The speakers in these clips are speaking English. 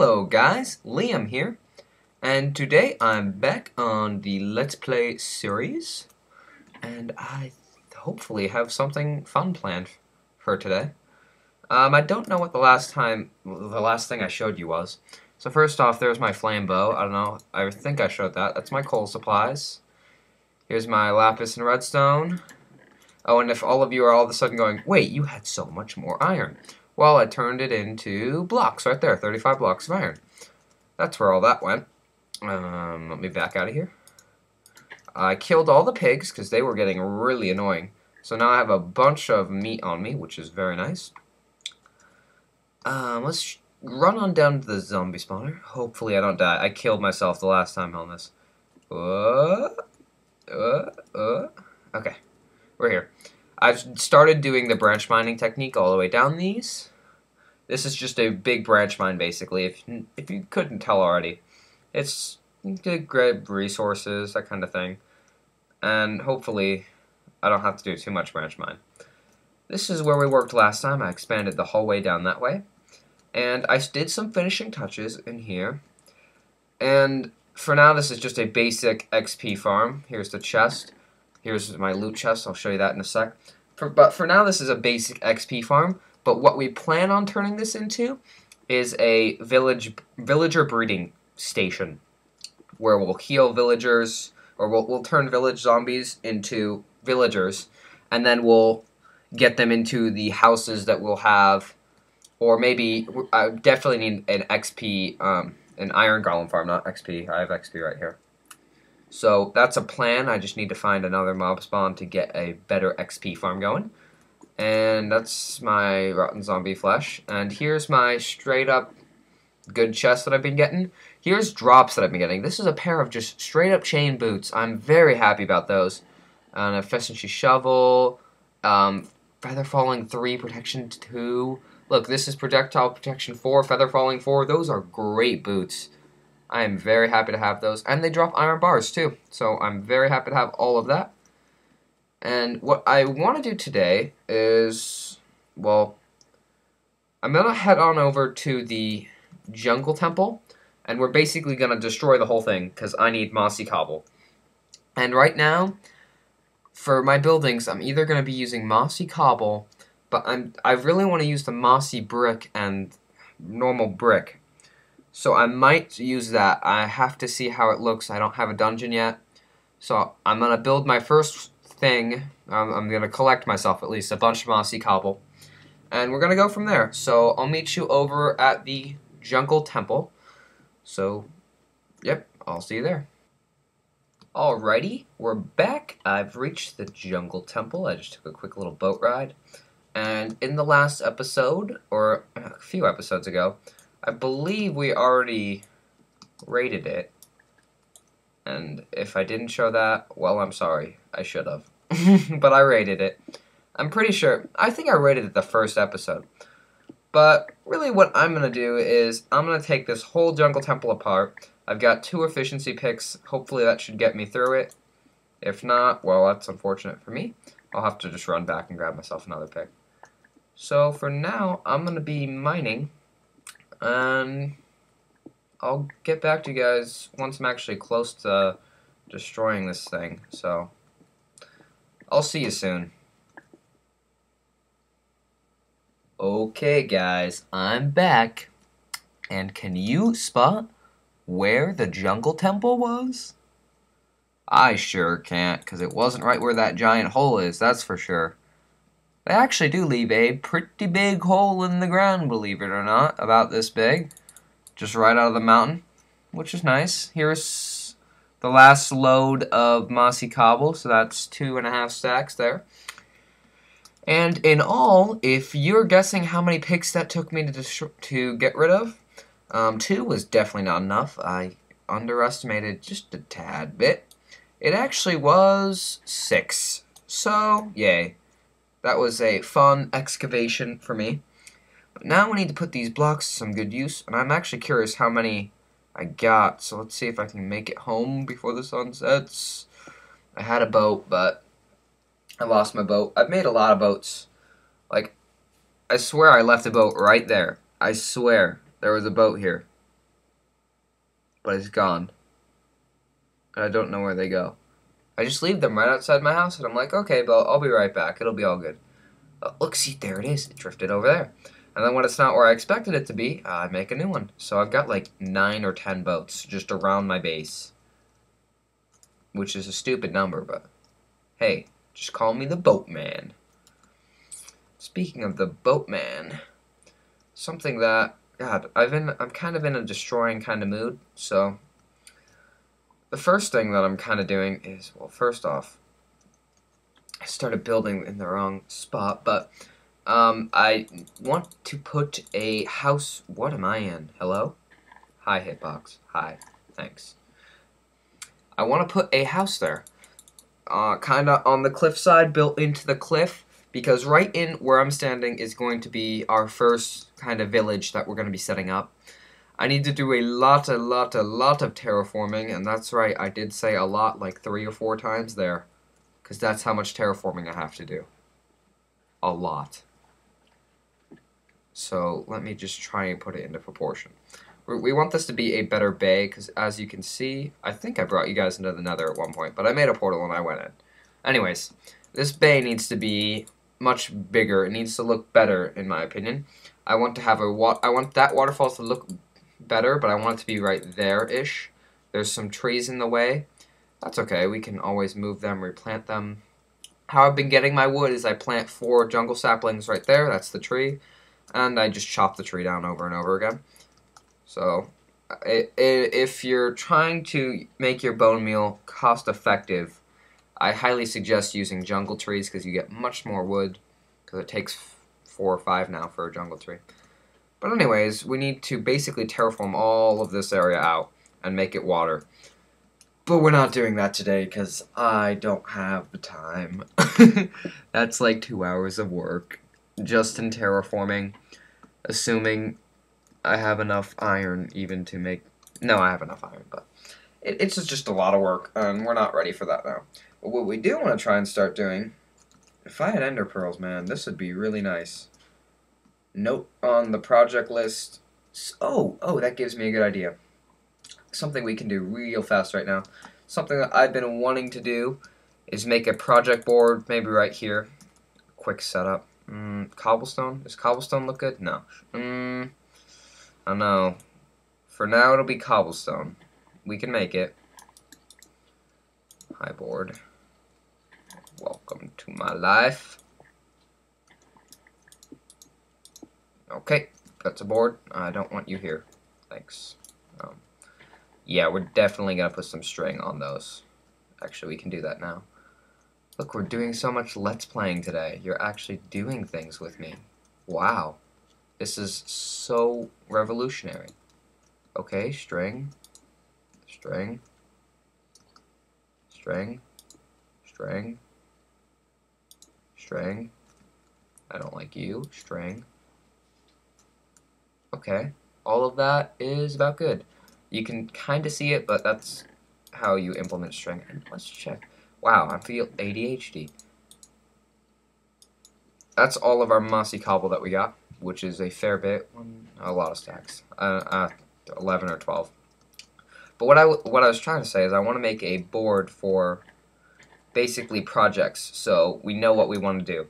Hello guys, Liam here, and today I'm back on the Let's Play series, and I hopefully have something fun planned for today. I don't know what the last thing I showed you was. So first off, there's my flambeau. I don't know, I think I showed that. That's my coal supplies. Here's my lapis and redstone. Oh, and if all of you are all of a sudden going, wait, you had so much more iron. Well, I turned it into blocks right there, 35 blocks of iron. That's where all that went. Let me back out of here. I killed all the pigs because they were getting really annoying. So now I have a bunch of meat on me, which is very nice. Let's run on down to the zombie spawner. Hopefully I don't die. I killed myself the last time on this. Okay, we're here. I've started doing the branch mining technique all the way down these. This is just a big branch mine, basically, if you couldn't tell already. It's to grab resources, that kind of thing. And hopefully, I don't have to do too much branch mine. This is where we worked last time. I expanded the hallway down that way. And I did some finishing touches in here. And for now, this is just a basic XP farm. Here's the chest. Here's my loot chest, I'll show you that in a sec. But for now, this is a basic XP farm, but what we plan on turning this into is a villager breeding station, where we'll heal villagers, or we'll turn village zombies into villagers, and then we'll get them into the houses that we'll have, or maybe, I definitely need an XP, an iron golem farm, not XP, I have XP right here. So that's a plan. I just need to find another mob spawn to get a better XP farm going. And that's my rotten zombie flesh. And here's my straight up good chest that I've been getting. Here's drops that I've been getting. This is a pair of just straight up chain boots. I'm very happy about those. And a efficiency shovel, feather falling 3, protection 2. Look, this is projectile protection 4, feather falling 4. Those are great boots. I am very happy to have those, and they drop iron bars too, so I'm very happy to have all of that. And what I want to do today is, well, I'm going to head on over to the jungle temple, and we're basically going to destroy the whole thing, because I need mossy cobble. And right now, for my buildings, I'm either going to be using mossy cobble, but I really want to use the mossy brick and normal brick. So I might use that. I have to see how it looks. I don't have a dungeon yet. So I'm going to build my first thing. I'm going to collect myself at least a bunch of mossy cobble. And we're going to go from there. So I'll meet you over at the jungle temple. So, yep, I'll see you there. Alrighty, we're back. I've reached the jungle temple. I just took a quick little boat ride. And in the last episode, or a few episodes ago, I believe we already rated it, and if I didn't show that, well, I'm sorry. I should have, but I rated it. I'm pretty sure. I think I rated it the first episode, but really what I'm going to do is I'm going to take this whole jungle temple apart. I've got 2 efficiency picks. Hopefully that should get me through it. If not, well, that's unfortunate for me. I'll have to just run back and grab myself another pick. So for now, I'm going to be mining. I'll get back to you guys once I'm actually close to destroying this thing, so I'll see you soon. Okay guys, I'm back, and can you spot where the jungle temple was? I sure can't, because it wasn't right where that giant hole is, that's for sure. They actually do leave a pretty big hole in the ground, believe it or not, about this big, just right out of the mountain, which is nice. Here's the last load of mossy cobble, so that's 2.5 stacks there. And in all, if you're guessing how many picks that took me to get rid of, 2 was definitely not enough. I underestimated just a tad bit. It actually was 6, so yay. That was a fun excavation for me. But now we need to put these blocks to some good use, and I'm actually curious how many I got, so let's see if I can make it home before the sun sets. I had a boat, but I lost my boat. I've made a lot of boats. Like, I swear I left a boat right there. I swear there was a boat here. but it's gone. And I don't know where they go. I just leave them right outside my house, and I'm like, okay, but I'll be right back. It'll be all good. Look, see, there it is. It drifted over there. And then when it's not where I expected it to be, I make a new one. So I've got like 9 or 10 boats just around my base, which is a stupid number, but hey, just call me the Boatman. Speaking of the Boatman, something that, God, I'm kind of in a destroying kind of mood, so the first thing that I'm kind of doing is, well, first off, I started building in the wrong spot, but I want to put a house. What am I in? Hello? Hi, Hitbox. Hi. Thanks. I want to put a house there, kind of on the cliffside, built into the cliff, because right in where I'm standing is going to be our first kind of village that we're going to be setting up. I need to do a lot of terraforming, and that's right, I did say a lot like 3 or 4 times there, because that's how much terraforming I have to do. A lot. So let me just try and put it into proportion. We want this to be a better bay, because as you can see, I think I brought you guys into the nether at one point, but I made a portal and I went in. Anyways, this bay needs to be much bigger. It needs to look better, in my opinion. I want to have I want that waterfall to look better, but I want it to be right there-ish. There's some trees in the way. That's okay. We can always move them, replant them. How I've been getting my wood is I plant 4 jungle saplings right there. That's the tree. And I just chop the tree down over and over again. So, if you're trying to make your bone meal cost-effective, I highly suggest using jungle trees because you get much more wood, because it takes 4 or 5 now for a jungle tree. But anyways, we need to basically terraform all of this area out and make it water. But we're not doing that today because I don't have the time. That's like 2 hours of work just in terraforming, assuming I have enough iron even to make... No, I have enough iron, but it's just a lot of work, and we're not ready for that now. But what we do want to try and start doing... If I had ender pearls, man, this would be really nice. Note on the project list. Oh, that gives me a good idea. Something we can do real fast right now. Something that I've been wanting to do is make a project board, maybe right here. Quick setup. Cobblestone? Does cobblestone look good? No. I don't know. For now, it'll be cobblestone. We can make it. Hi, board. Welcome to my life. Okay, that's a board. I don't want you here. Thanks. Yeah, we're definitely going to put some string on those. Actually, we can do that now. Look, we're doing so much Let's Playing today. You're actually doing things with me. Wow. This is so revolutionary. Okay, string. String. String. String. String. I don't like you. String. Okay, all of that is about good. You can kind of see it, but that's how you implement string. And let's check. Wow, I feel ADHD. That's all of our mossy cobble that we got, which is a fair bit, a lot of stacks, 11 or 12. But what I was trying to say is I want to make a board for basically projects, so we know what we want to do.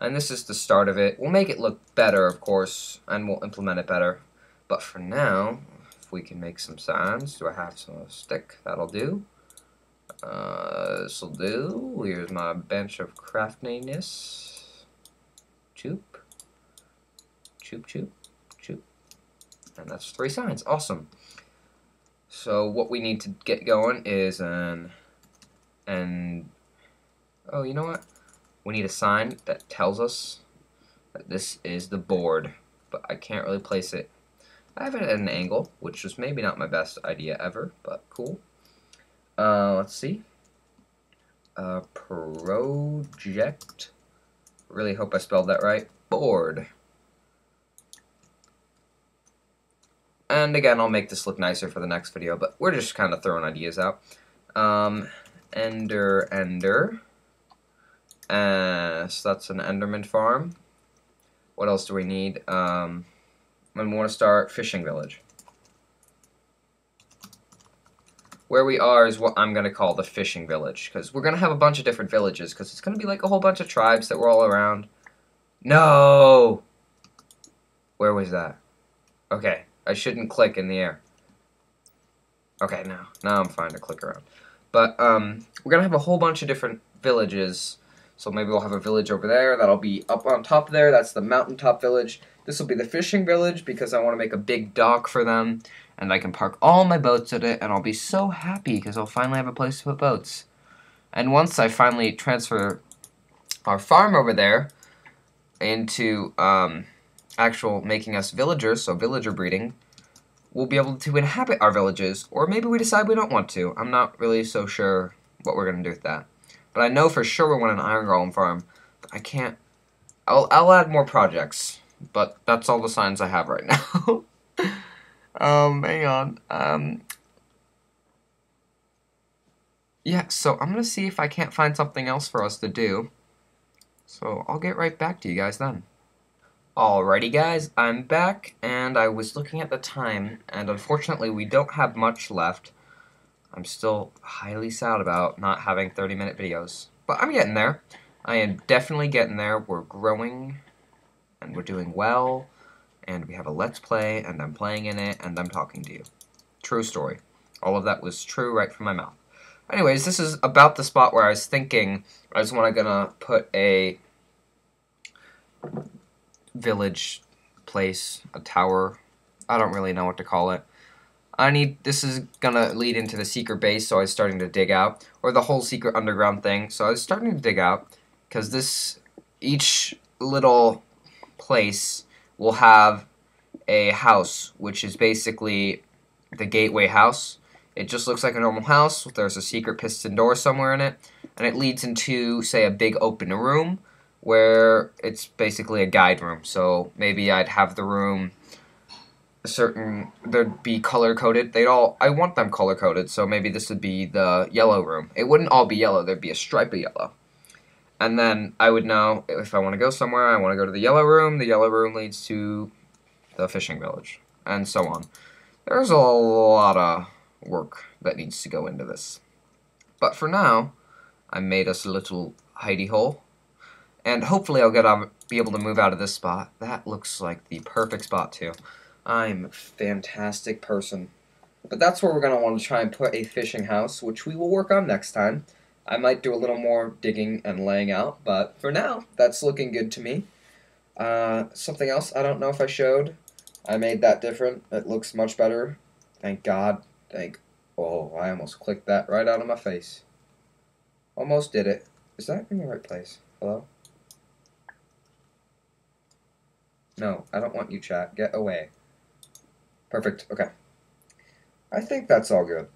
And this is the start of it. We'll make it look better, of course, and we'll implement it better. But for now, if we can make some signs, do I have some stick? That'll do. This'll do. Here's my bench of craftiness. Choop. Choop, choop, choop. And that's 3 signs. Awesome. So what we need to get going is oh, you know what? We need a sign that tells us that this is the board, but I can't really place it. I have it at an angle, which was maybe not my best idea ever, but cool. Let's see. Project. Really hope I spelled that right. Board. And again, I'll make this look nicer for the next video, but we're just kind of throwing ideas out. Ender. So that's an Enderman farm. What else do we need? We want to start fishing village. Where we are is what I'm going to call the fishing village, because we're going to have a bunch of different villages, because it's going to be like a whole bunch of tribes that were all around. No! Where was that? Okay, I shouldn't click in the air. Okay, now I'm fine to click around. But, we're going to have a whole bunch of different villages. So maybe we'll have a village over there. That'll be up on top there. That's the mountaintop village. This will be the fishing village because I want to make a big dock for them. And I can park all my boats at it. And I'll be so happy because I'll finally have a place to put boats. And once I finally transfer our farm over there into actual making us villagers, so villager breeding, we'll be able to inhabit our villages. Or maybe we decide we don't want to. I'm not really so sure what we're going to do with that. But I know for sure we want an iron golem farm. I can't... I'll add more projects. But that's all the signs I have right now. Hang on. Yeah, so I'm going to see if I can't find something else for us to do. So I'll get right back to you guys then. Alrighty guys, I'm back. And I was looking at the time. And unfortunately we don't have much left. I'm still highly sad about not having 30-minute videos. But I'm getting there. I am definitely getting there. We're growing, and we're doing well, and we have a Let's Play, and I'm playing in it, and I'm talking to you. True story. All of that was true right from my mouth. Anyways, this is about the spot where I was thinking I was gonna put a village place, a tower. I don't really know what to call it. This is gonna lead into the secret base, so I was starting to dig out, or the whole secret underground thing, so I was starting to dig out, because each little place will have a house, which is basically the gateway house. It just looks like a normal house. There's a secret piston door somewhere in it, and it leads into, say, a big open room, where it's basically a guide room, so maybe I'd have the room... there'd be color-coded. I want them color-coded, so maybe this would be the yellow room. It wouldn't all be yellow, there'd be a stripe of yellow. And then I would know if I want to go somewhere, I want to go to the yellow room. The yellow room leads to the fishing village, and so on. There's a lot of work that needs to go into this. But for now, I made us a little hidey hole. And hopefully I'll be able to move out of this spot. That looks like the perfect spot, too. I'm a fantastic person. But that's where we're going to want to try and put a fishing house, which we will work on next time. I might do a little more digging and laying out, but for now, that's looking good to me. Something else I don't know if I showed. I made that different. It looks much better. Thank God. Oh, I almost clicked that right out of my face. Almost did it. Is that in the right place? Hello? No, I don't want you, chat. Get away. Perfect. Okay. I think that's all good.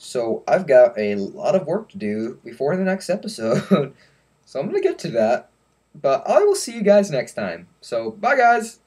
So I've got a lot of work to do before the next episode. So I'm going to get to that. But I will see you guys next time. So bye, guys.